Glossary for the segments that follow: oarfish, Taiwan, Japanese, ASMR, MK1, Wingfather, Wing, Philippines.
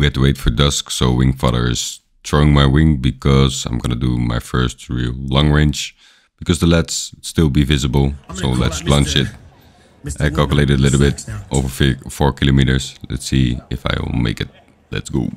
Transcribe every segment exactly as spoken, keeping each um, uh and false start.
We had to wait for dusk, so Wingfather is throwing my wing because I'm gonna do my first real long range. Because the let's still be visible, so let's launch it. I calculated a little bit, over four kilometers. Let's see if I will make it. Let's go.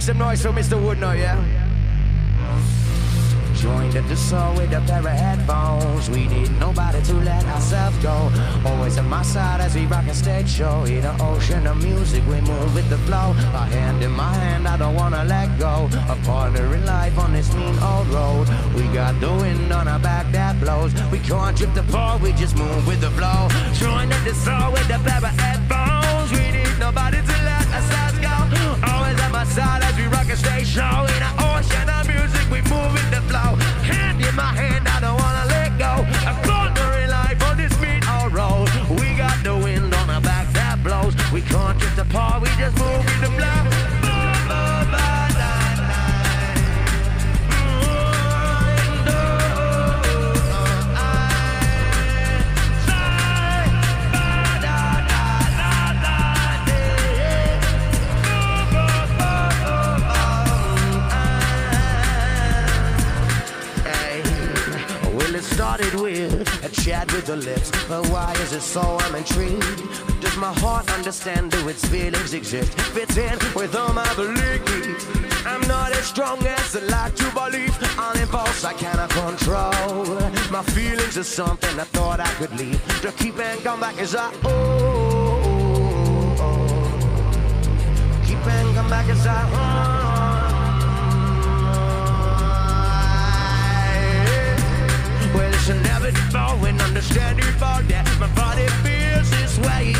Make some noise for Mister Woodnow, yeah? Joined at the soul with a pair of headphones. We need nobody to let ourselves go. Always on my side as we rock a stage show. In an ocean of music, we move with the flow. A hand in my hand, I don't wanna let go. A partner in life on this mean old road. We got the wind on our back that blows. We can't drift apart, we just move with the flow. Joined at the soul with a pair of headphones. We need nobody to let ourselves go. Always on my side as we rock a stage show. In an ocean of music, we move with the flow. Hand in my hand, I don't wanna let go. A partner in life on this mean old road. We got the wind on our back that blows. We can't drift apart, we just move with the flow. Move, move, move. Started with a chat with the lips, but why is it so I'm intrigued? Does my heart understand? Do its feelings exist? Fits in with all my beliefs. I'm not as strong as I like to believe. On impulse I cannot control. My feelings are something I thought I could leave. To keep and come back as I oh, keep and come back as I oh. Well, it's inevitable and understandable that my body feels this way.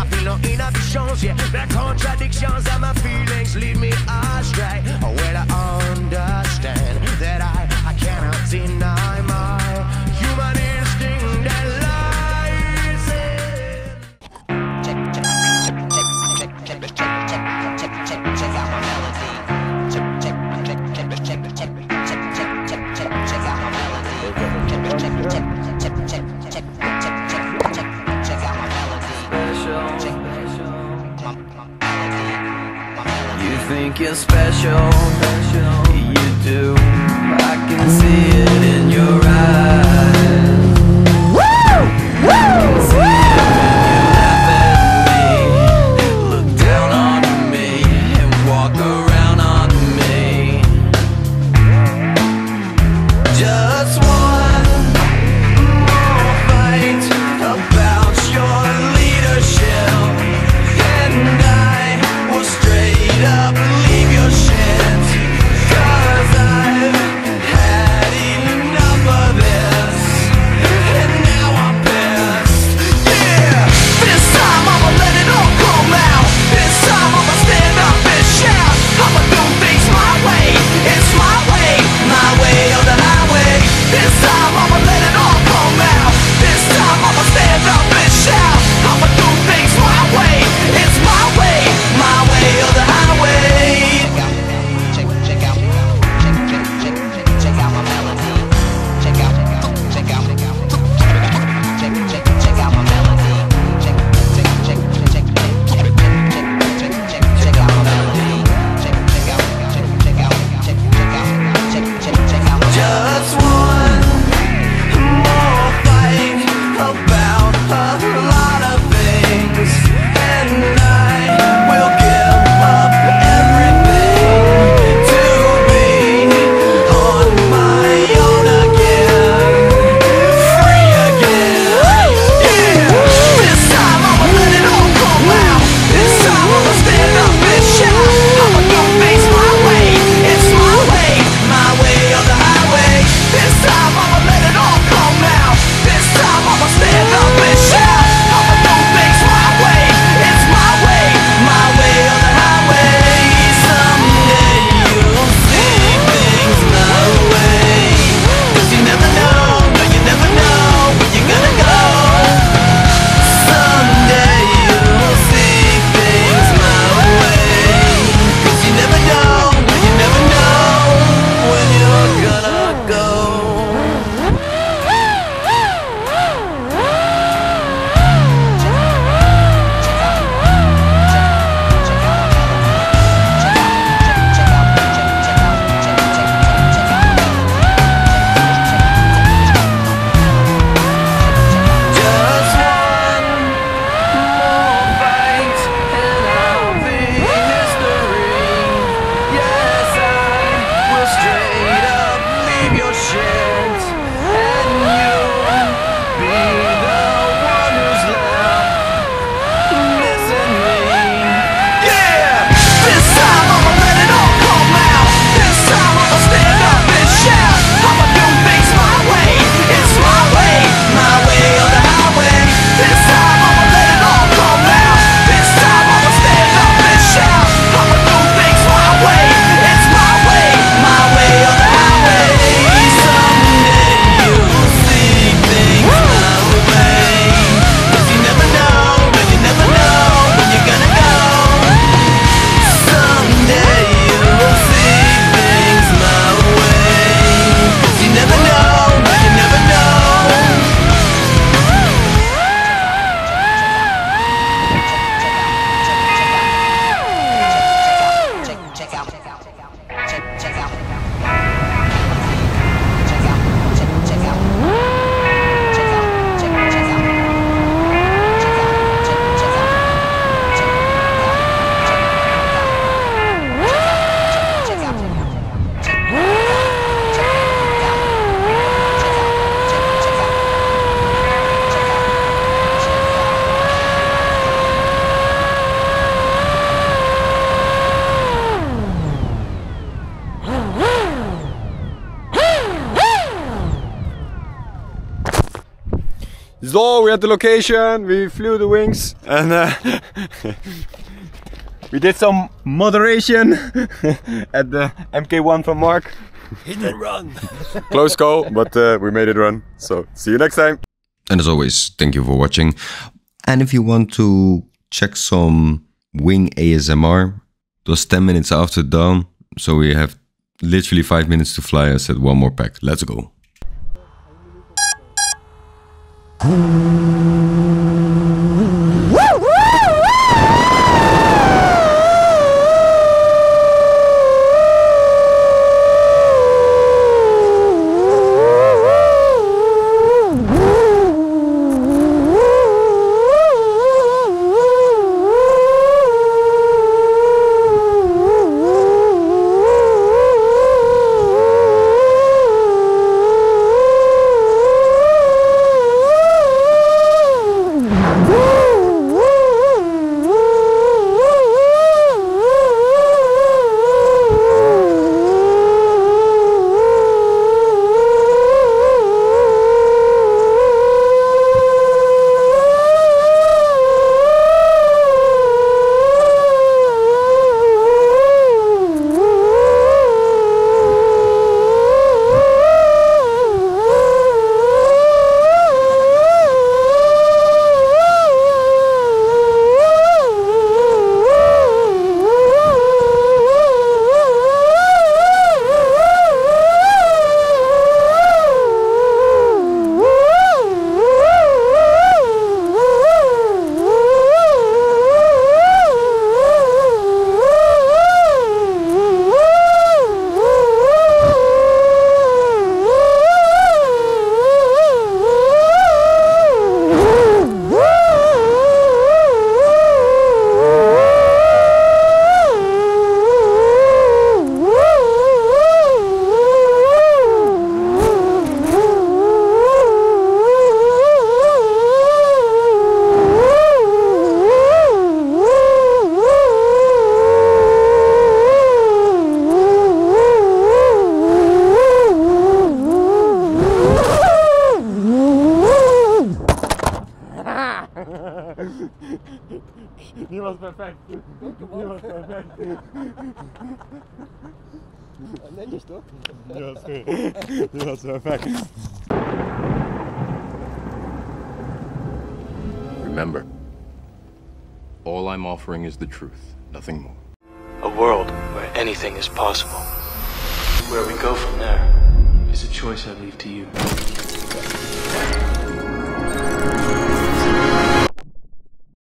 I feel no inhibitions, yeah, the contradictions and my feelings lead me astray. Oh, well, I understand that I, I cannot deny my human instinct that lies in. Check, check, check, check, check, check, check, check, check, check, check, check, check out my melody. Check, check, check, check, check, check, check, check, check, check, check out my melody. Check, check, check, check, check, check, check, check, check, check out my melody. Check, my, my melody, my melody. You think you're special, you do. I can see it in your eyes. Woo! Woo! See it when you laugh at me, look down on me, and walk around on me. Just one. Up, leave your shit, 'cause I've had it. So we're at the location, we flew the wings and uh, we did some moderation at the M K one from Mark. Hit and run! Close call, but uh, we made it run. So see you next time. And as always, thank you for watching. And if you want to check some Wing A S M R, it was ten minutes after dawn. So we have literally five minutes to fly. I said one more pack. Let's go. He was perfect. He was perfect. And then you stopped. He was good. He was perfect. Remember, all I'm offering is the truth, nothing more. A world where anything is possible. Where we go from there is a choice I leave to you.